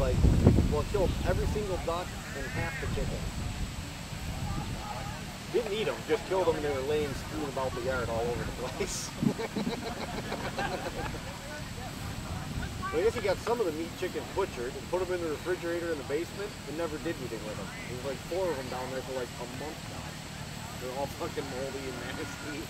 like, well, killed every single duck and half the chickens. Didn't eat them, just killed them and they were laying strewn about the yard all over the place. Well, I guess he got some of the meat chickens butchered and put them in the refrigerator in the basement and never did anything with them. There was like 4 of them down there for like a month now. They're all fucking moldy and nasty.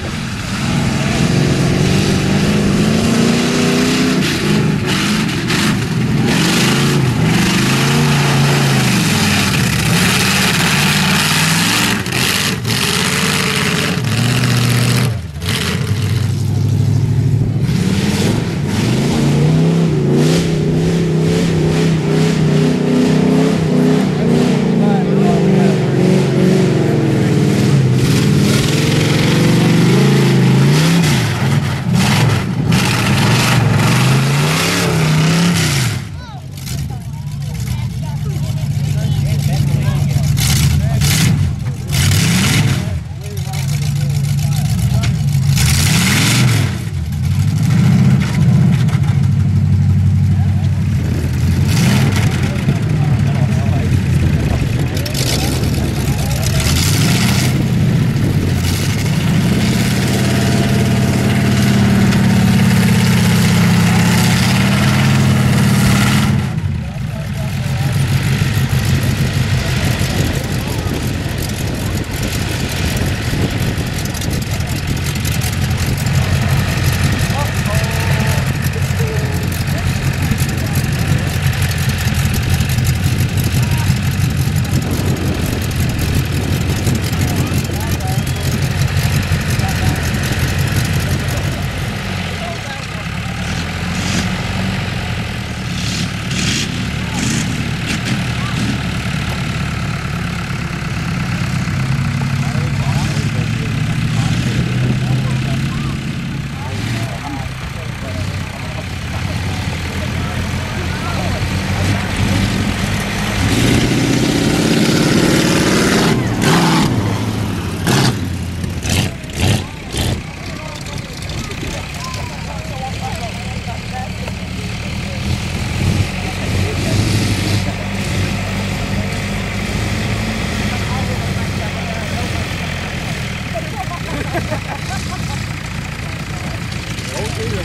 Oh boy.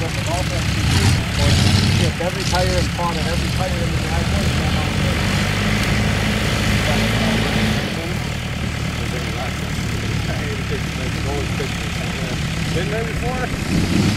up with all that shit, every tire and pot and every tire in the driveway. Been there before?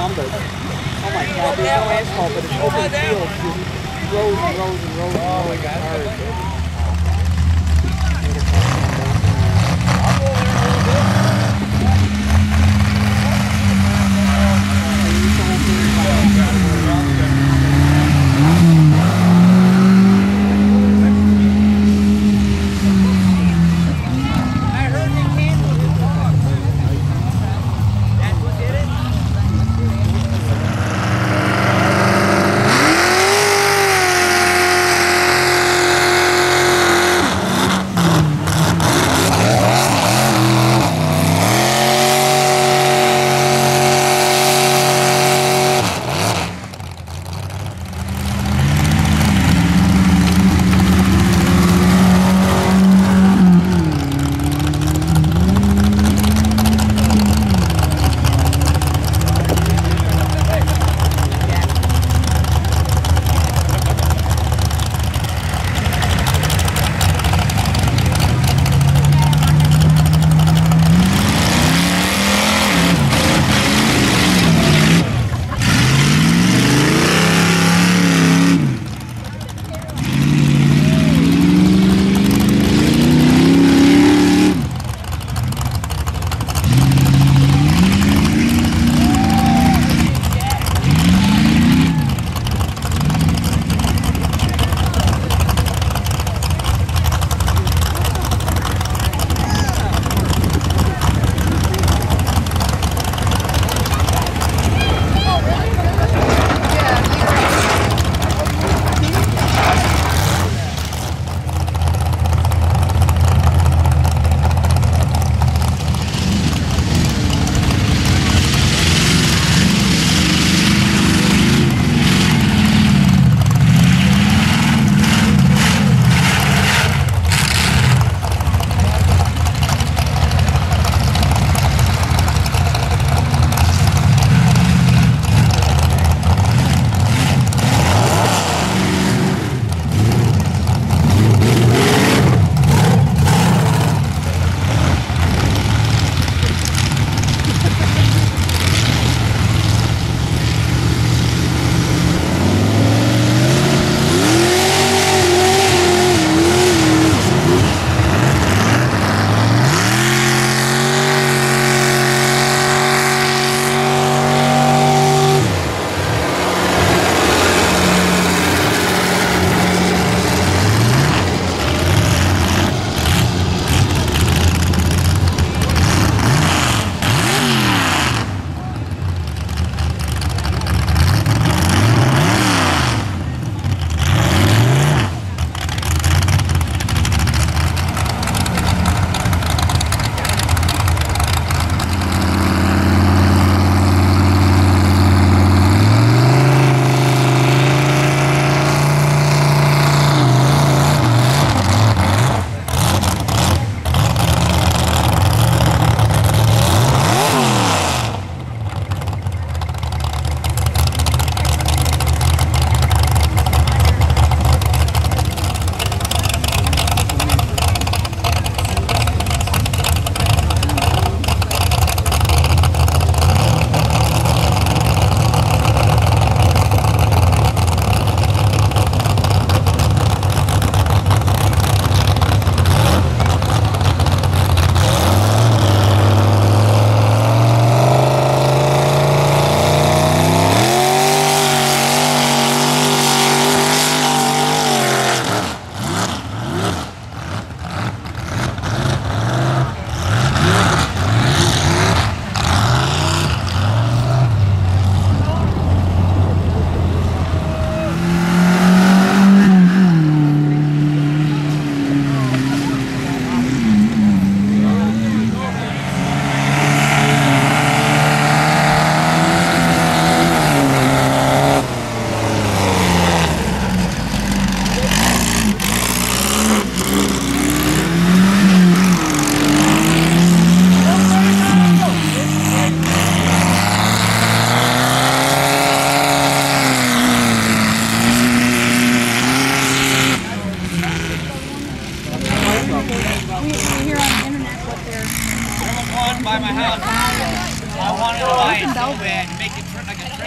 numbered. Oh my God, there's no asphalt, but it's open fields, dude. Rows and rows and rows and rows. Oh my God. I'll go there a little bit.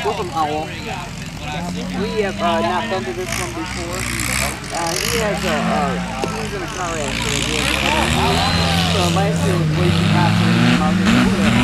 Welcome, Owl. We have not been to this one before. He has he was in a car accident. So last year was way too popular.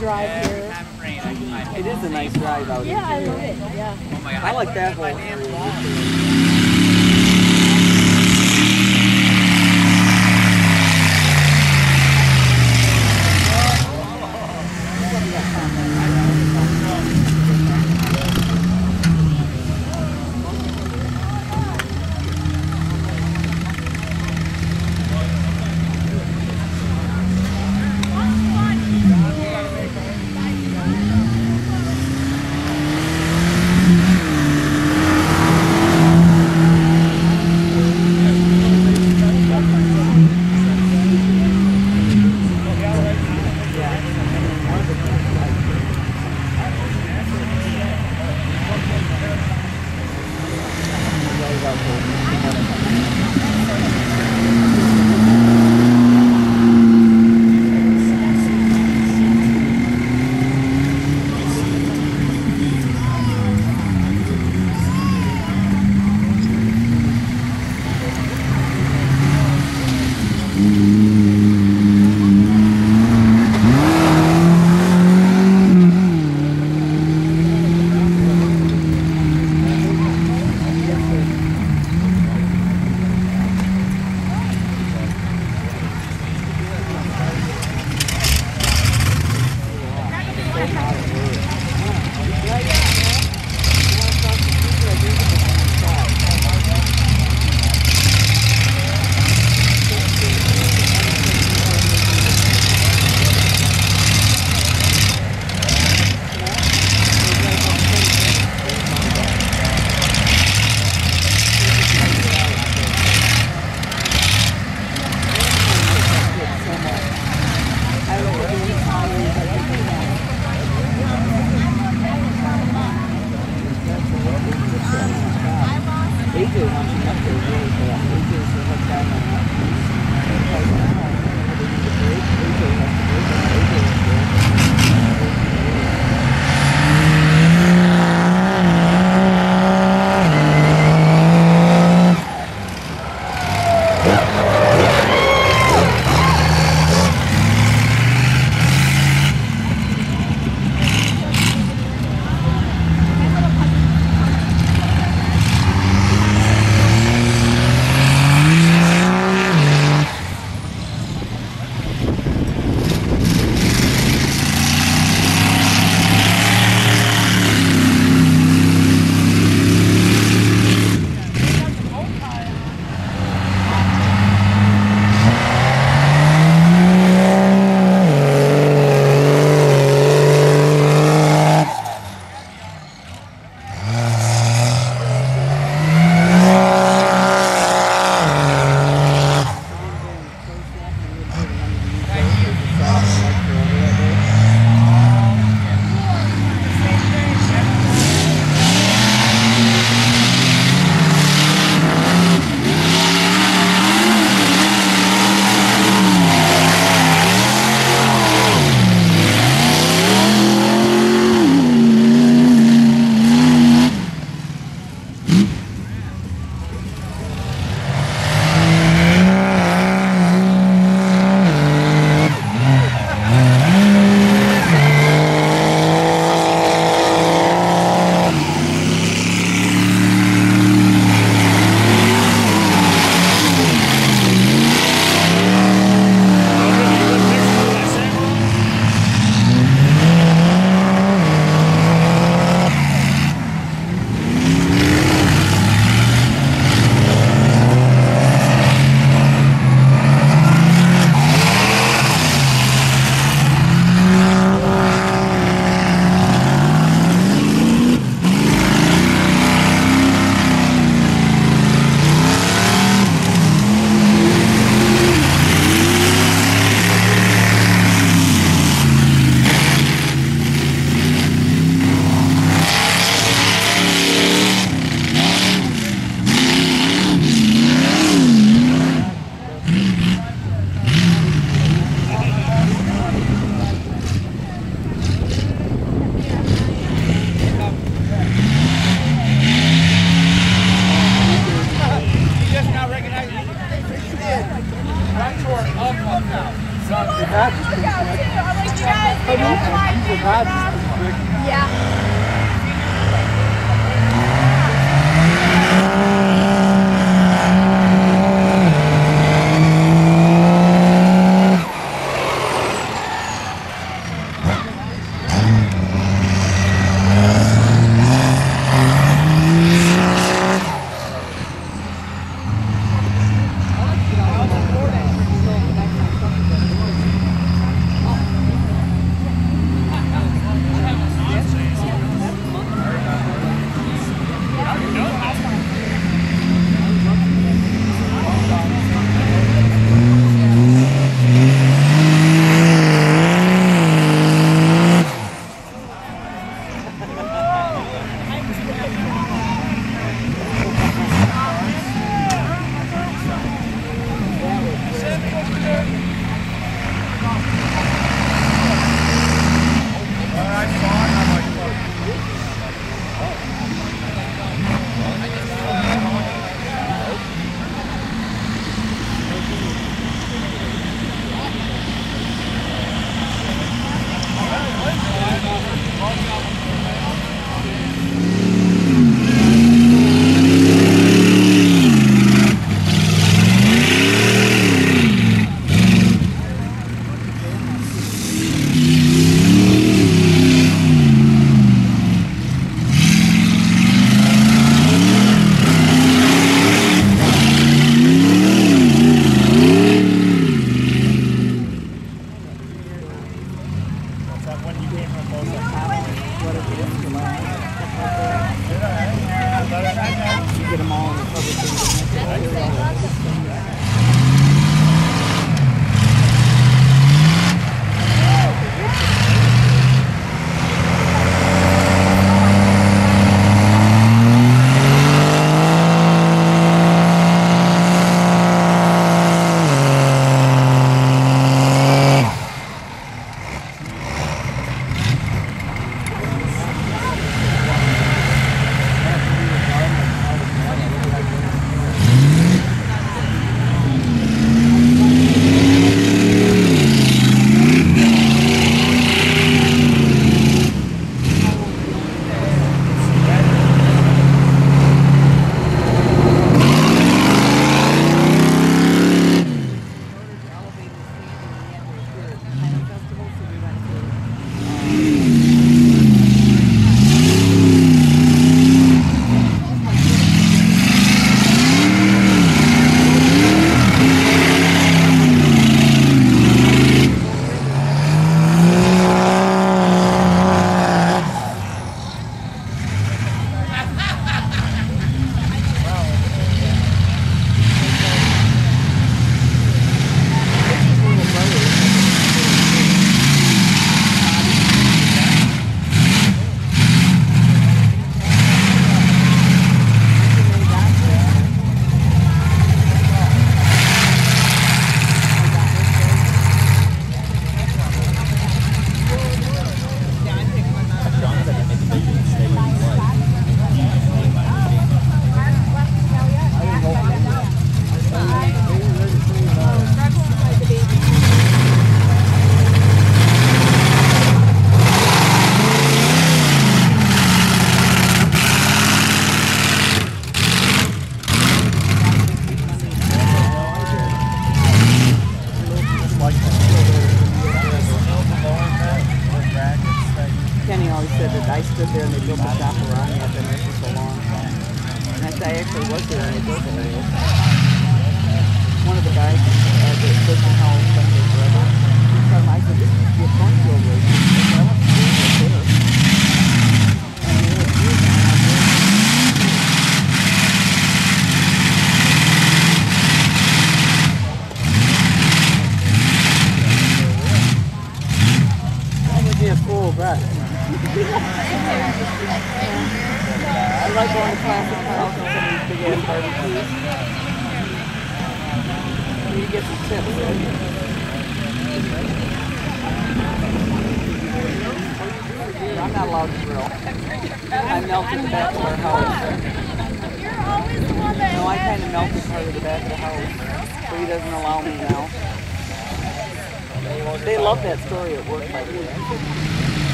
drive here. It is a nice drive out here. Yeah, I love it. Yeah. Oh my God. I like that whole.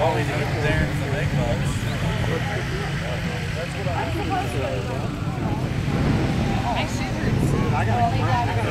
always get there in the big bucks. That's what I'm supposed to do. I shivered. I got a I got a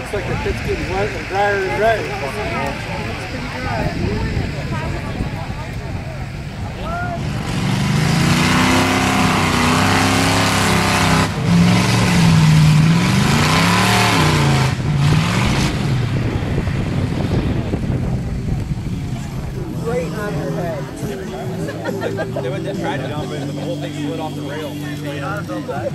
looks like the pit's getting wet and drier and drier. It's pretty dry. Right on her head. They went to try to dump it, but the whole thing slid off the rail. They ought to dump that.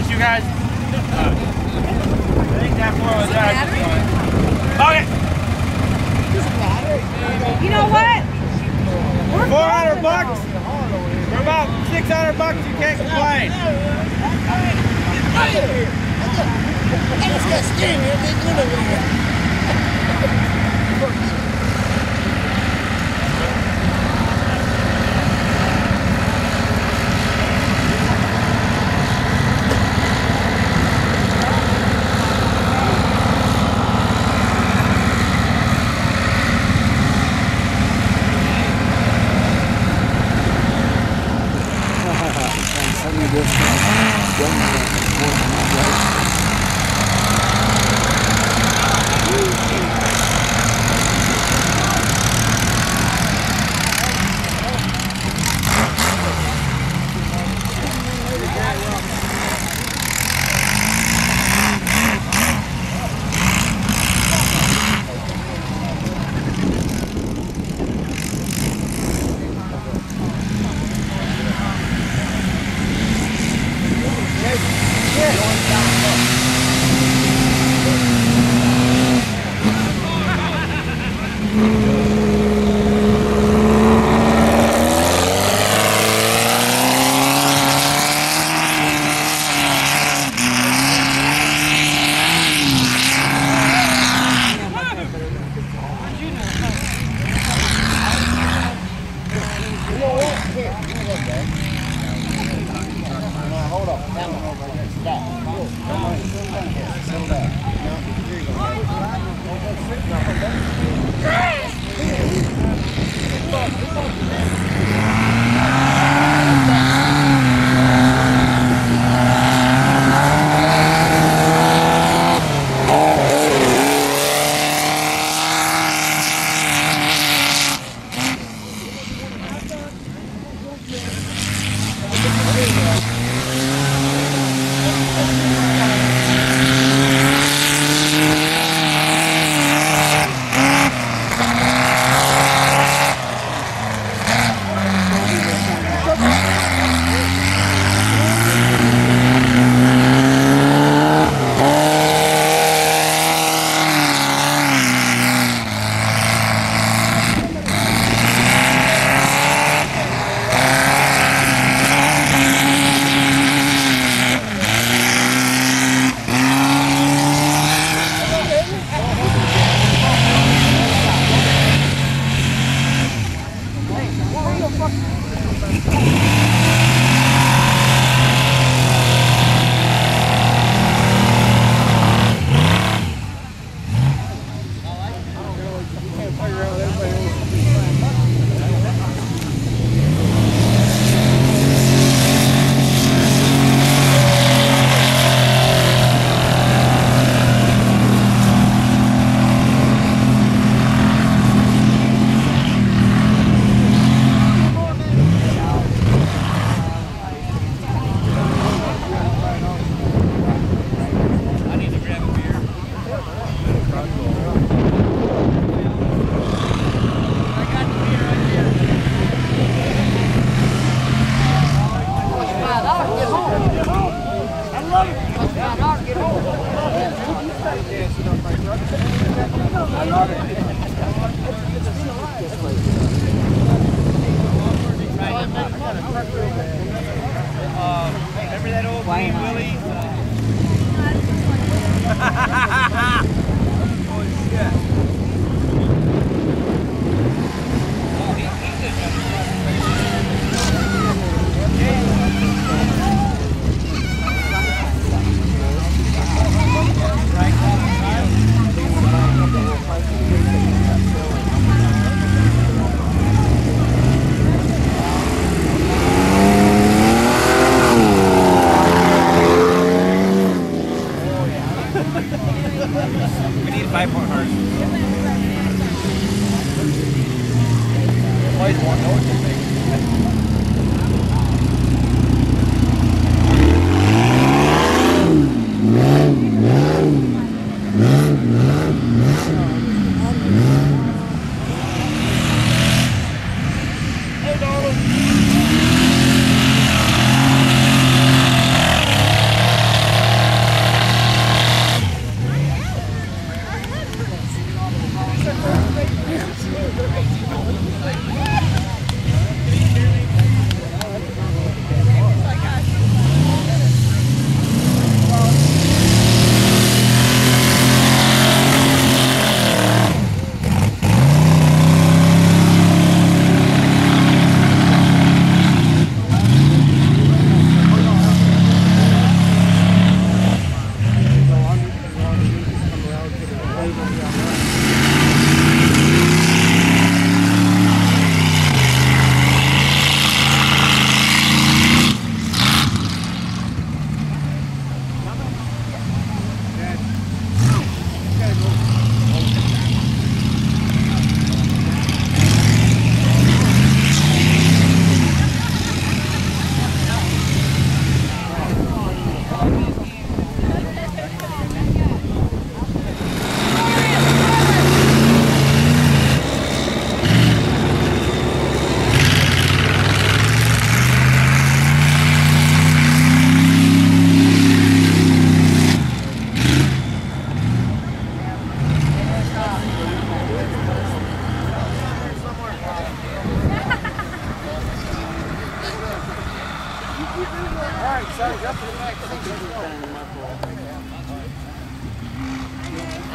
get you guys? I think that floor was out. Okay. You know what? We're $400. For about $600, you can't complain.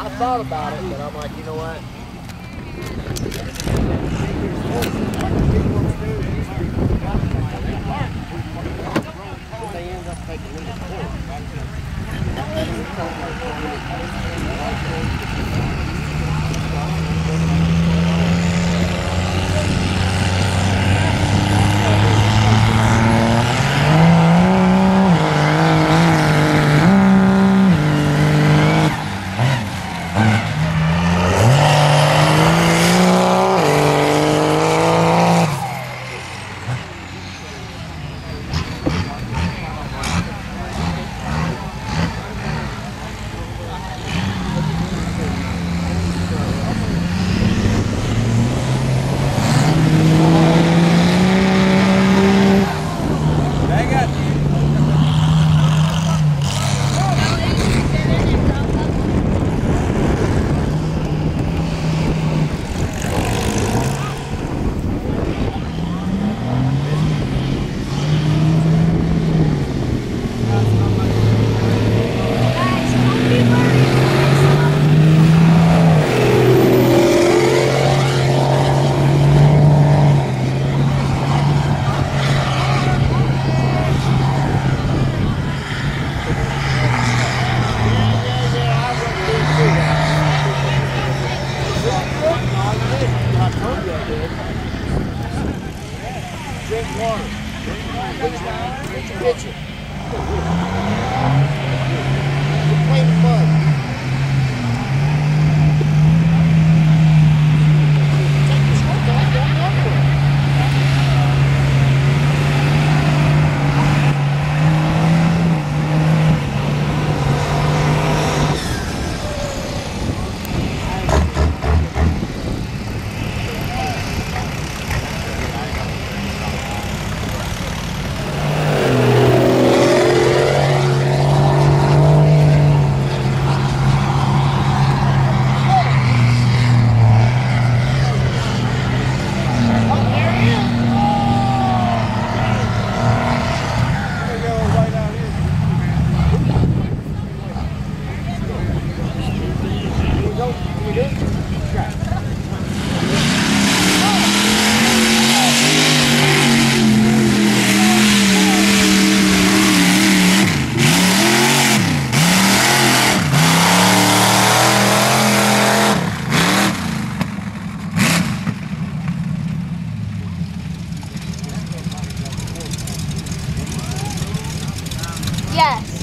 I thought about it, but I'm like, you know what? They end up taking me to court.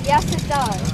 Yes, it does.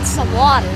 lots of water.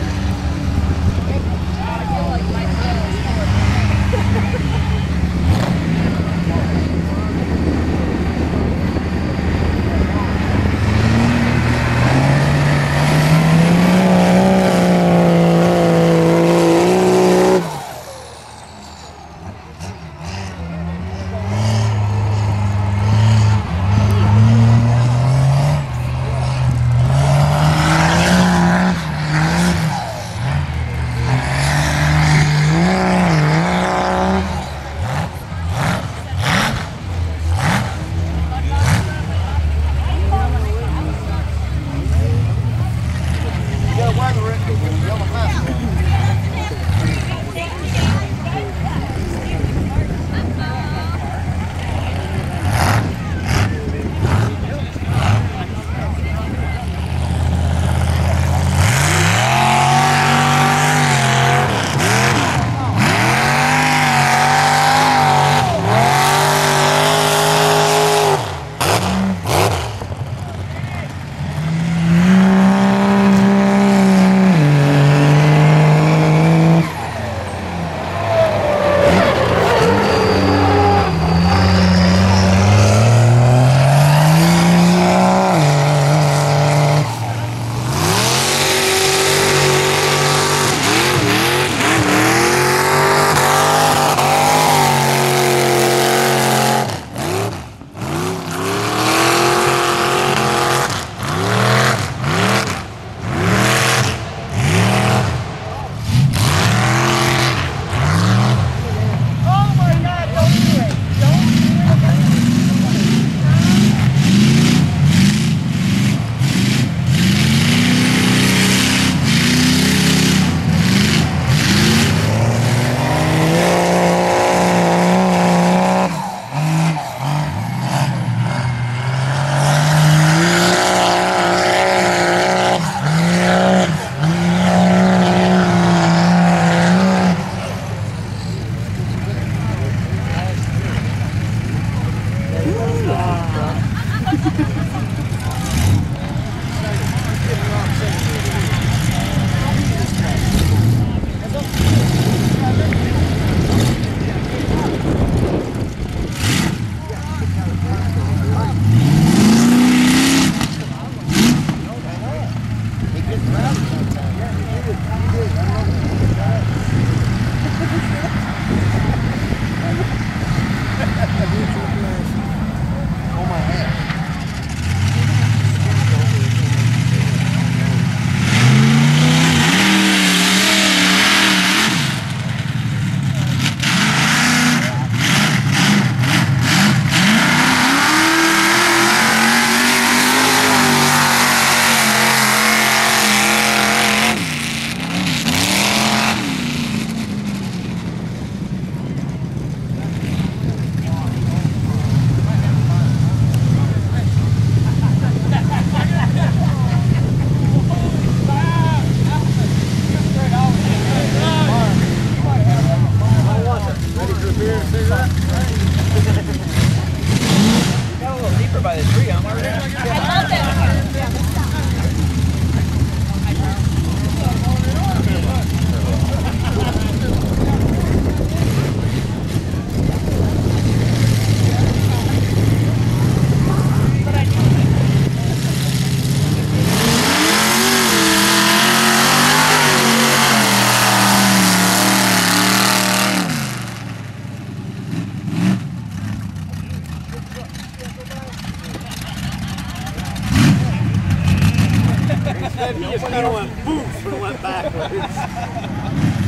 He just kind of went boom and went backwards.